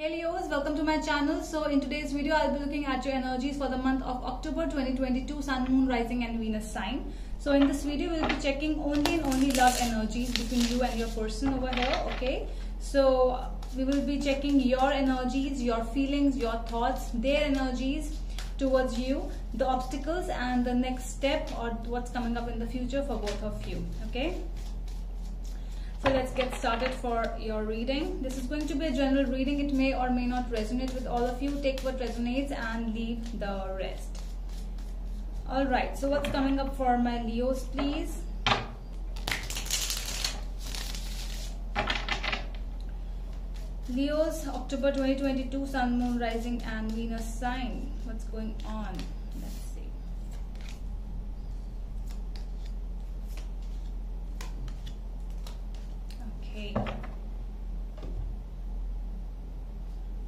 Hey Leos, welcome to my channel. So in today's video, I'll be looking at your energies for the month of October 2022, Sun, Moon, Rising and Venus sign. So in this video, we'll be checking only and only love energies between you and your person over here, okay? So we will be checking your energies, your feelings, your thoughts, their energies towards you, the obstacles and the next step or what's coming up in the future for both of you, okay? So let's get started for your reading. This is going to be a general reading. It may or may not resonate with all of you. Take what resonates and leave the rest. Alright, so what's coming up for my Leos, please? Leos, October 2022, Sun, Moon, Rising and Venus sign. What's going on?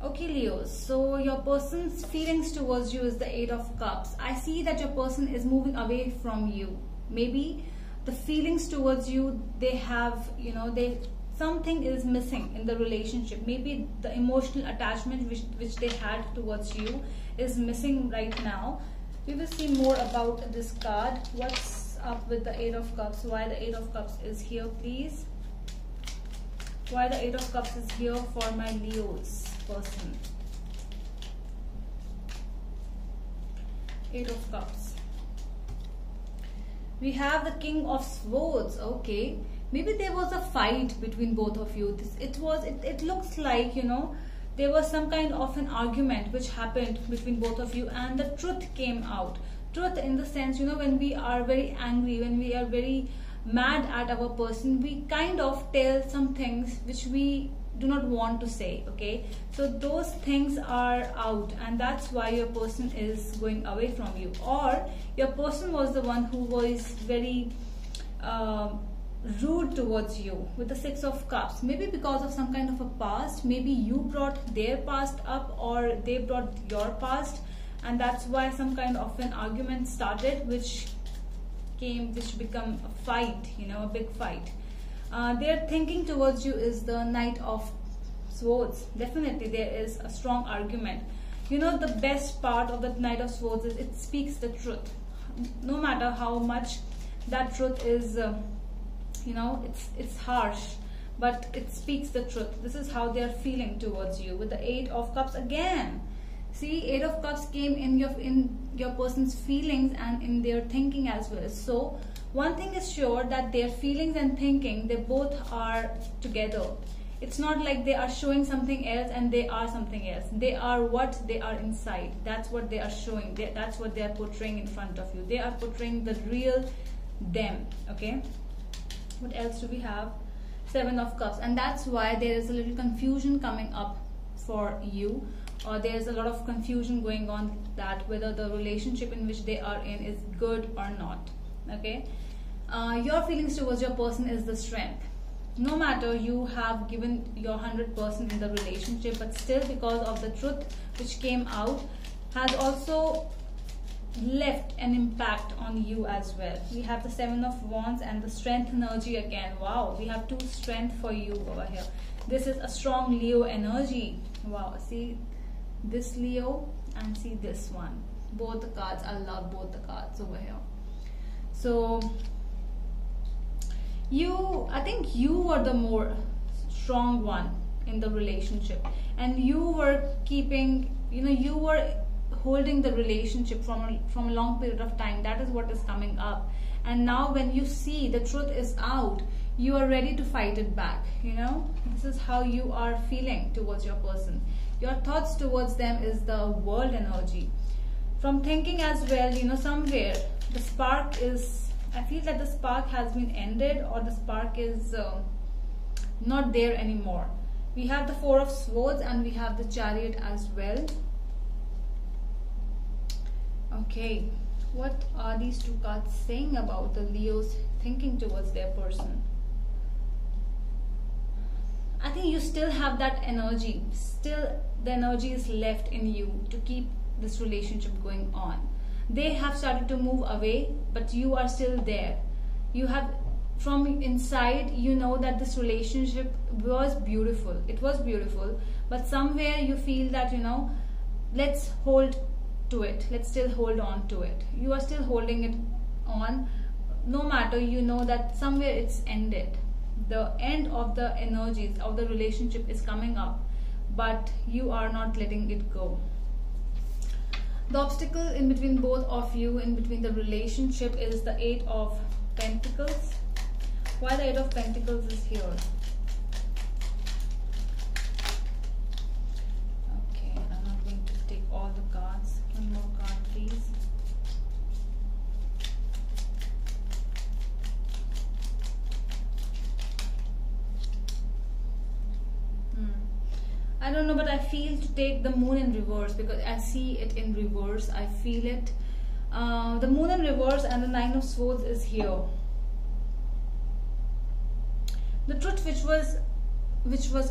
Okay Leos, so your person's feelings towards you is the Eight of Cups. I see that your person is moving away from you. Maybe the feelings towards you, they have, you know, something is missing in the relationship. Maybe the emotional attachment which they had towards you is missing right now. We will see more about this card. What's up with the Eight of Cups? Why the Eight of Cups is here, please? Why the Eight of Cups is here for my Leo's person? Eight of Cups. We have the King of Swords. Okay, maybe there was a fight between both of you. It looks like, you know, there was some kind of an argument which happened between both of you and the truth came out. Truth in the sense, you know, when we are very angry, when we are very mad at our person, we kind of tell some things which we do not want to say, okay? So those things are out and that's why your person is going away from you, or your person was the one who was very rude towards you. With the Six of Cups, maybe because of some kind of a past, maybe you brought their past up or they brought your past, and that's why some kind of an argument started which become a fight, you know, a big fight. Their thinking towards you is the Knight of Swords. Definitely there is a strong argument. You know, the best part of the Knight of Swords is it speaks the truth. No matter how much that truth is, you know, it's harsh, but it speaks the truth. This is how they are feeling towards you. With the Eight of Cups again. See, Eight of Cups came in your person's feelings and in their thinking as well. So one thing is sure, that their feelings and thinking, they both are together. It's not like they are showing something else and they are something else. They are what they are inside. That's what they are showing. That's what they are portraying in front of you. They are portraying the real them, okay? What else do we have? Seven of Cups. And that's why there is a little confusion coming up for you. Or there's a lot of confusion going on, that whether the relationship in which they are in is good or not, okay? Your feelings towards your person is the Strength. No matter you have given your 100% in the relationship, but still because of the truth which came out has also left an impact on you as well. We have the Seven of Wands and the Strength energy again. Wow, we have two Strength for you over here. This is a strong Leo energy. Wow, see this Leo and see this one. Both the cards, I love both the cards over here. So I think you were the more strong one in the relationship, and you were keeping, you know, you were holding the relationship from a long period of time. That is what is coming up. And now when you see the truth is out, you are ready to fight it back, you know. This is how you are feeling towards your person. Your thoughts towards them is the World energy. From thinking as well, you know, somewhere the spark is, I feel that the spark has been ended, or the spark is not there anymore. We have the Four of Swords and we have the Chariot as well. Okay, what are these two cards saying about the Leo's thinking towards their person? I think you still have that energy. Still the energy is left in you to keep this relationship going on. They have started to move away, but you are still there. You have from inside you know that this relationship was beautiful, it was beautiful, but somewhere you feel that, you know, let's hold to it, let's still hold on to it. You are still holding it on, no matter you know that somewhere it's ended, the end of the energies of the relationship is coming up, but you are not letting it go. The obstacle in between both of you, in between the relationship, is the Eight of Pentacles. Why the Eight of Pentacles is here? Okay, I'm not going to take all the cards. One more card, please. I don't know, but I feel to take the Moon in reverse, because I see it in reverse, I feel it. The Moon in reverse and the Nine of Swords is here. The truth which was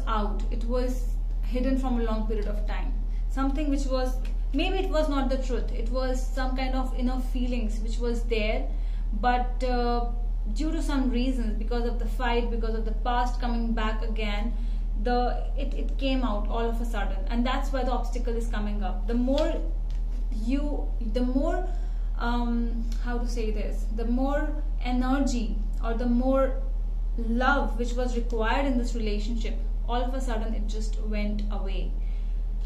out, it was hidden from a long period of time. Something which was, maybe it was not the truth, it was some kind of inner feelings which was there, but due to some reasons, because of the fight, because of the past coming back again, it came out all of a sudden, and that's why the obstacle is coming up. The more energy or the more love which was required in this relationship, all of a sudden it just went away.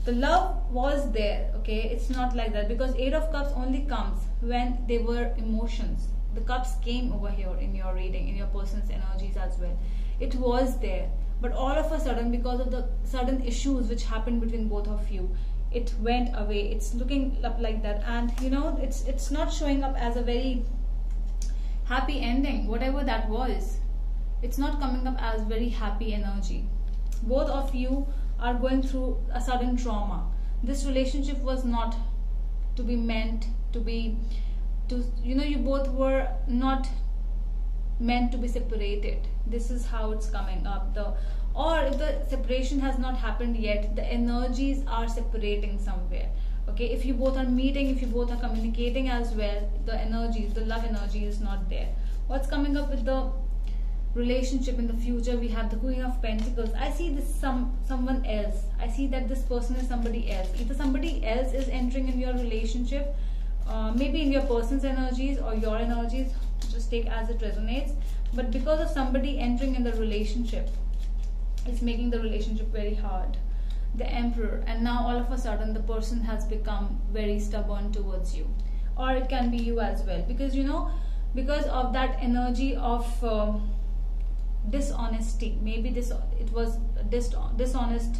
The love was there, okay, it's not like that, because Eight of Cups only comes when there were emotions. The cups came over here in your reading, in your person's energies as well. It was there, but all of a sudden, because of the sudden issues which happened between both of you, it went away. It's looking up like that, and you know, it's not showing up as a very happy ending, whatever that was. It's not coming up as very happy energy. Both of you are going through a sudden trauma. This relationship was not to be meant to be, you know, you both were not meant to be separated. This is how it's coming up. Or if the separation has not happened yet, the energies are separating somewhere, okay? If you both are meeting, if you both are communicating as well, the energies, the love energy is not there. What's coming up with the relationship in the future? We have the Queen of Pentacles. I see this someone else. I see that this person is somebody else. Either somebody else is entering in your relationship, maybe in your person's energies or your energies, just take as it resonates, but because of somebody entering in the relationship, it's making the relationship very hard. The Emperor, and now all of a sudden the person has become very stubborn towards you, or it can be you as well, because you know, because of that energy of dishonesty, maybe it was a dishonest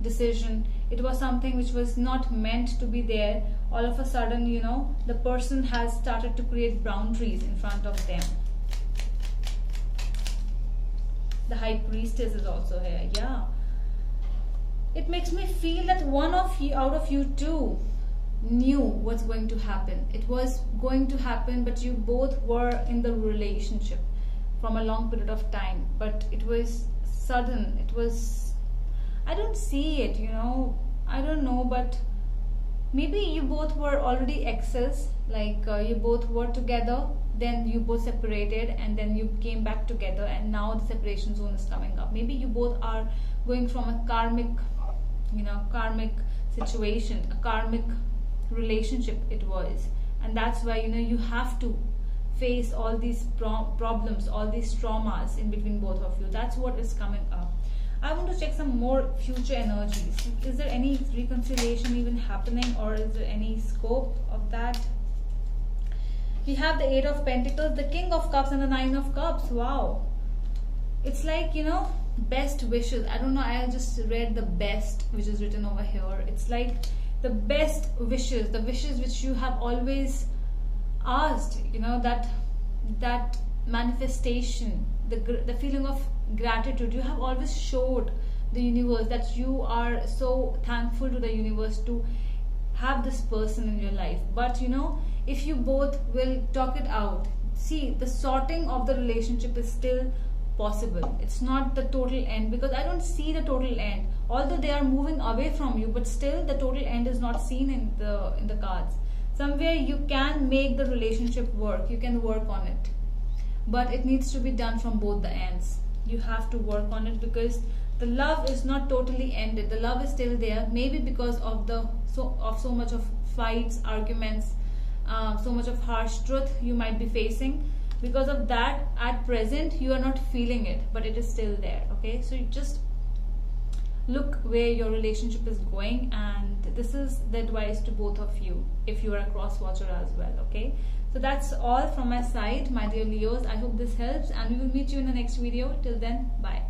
decision, it was something which was not meant to be there. All of a sudden, you know, the person has started to create boundaries in front of them. The High Priestess is also here. Yeah, it makes me feel that one of you, out of you two, knew what's going to happen. It was going to happen, but you both were in the relationship from a long period of time, but it was sudden, it was, I don't see it, you know, I don't know, but maybe you both were already exes, like you both were together, then you both separated, and then you came back together, and now the separation zone is coming up. Maybe you both are going from a karmic, you know, karmic situation, a karmic relationship it was, and that's why, you know, you have to face all these problems, all these traumas in between both of you. That's what is coming up. I want to check some more future energies. Is there any reconciliation even happening, or is there any scope of that? We have the Eight of Pentacles, the King of Cups, and the Nine of Cups. Wow. It's like, you know, best wishes. I don't know, I just read the best, which is written over here. It's like the best wishes, the wishes which you have always asked, you know, that manifestation, the feeling of gratitude you have always showed the universe, that you are so thankful to the universe to have this person in your life. But you know, if you both will talk it out, see, the sorting of the relationship is still possible. It's not the total end, because I don't see the total end, although they are moving away from you, but still the total end is not seen in the cards. Somewhere you can make the relationship work, you can work on it, but it needs to be done from both the ends. You have to work on it because the love is not totally ended. The love is still there, maybe because of so much of fights, arguments, so much of harsh truth you might be facing. Because of that, at present you are not feeling it, but it is still there. Okay, so you just look where your relationship is going, and this is the advice to both of you if you are a cross watcher as well. Okay, so that's all from my side, my dear Leos. I hope this helps, and we will meet you in the next video. Till then, bye.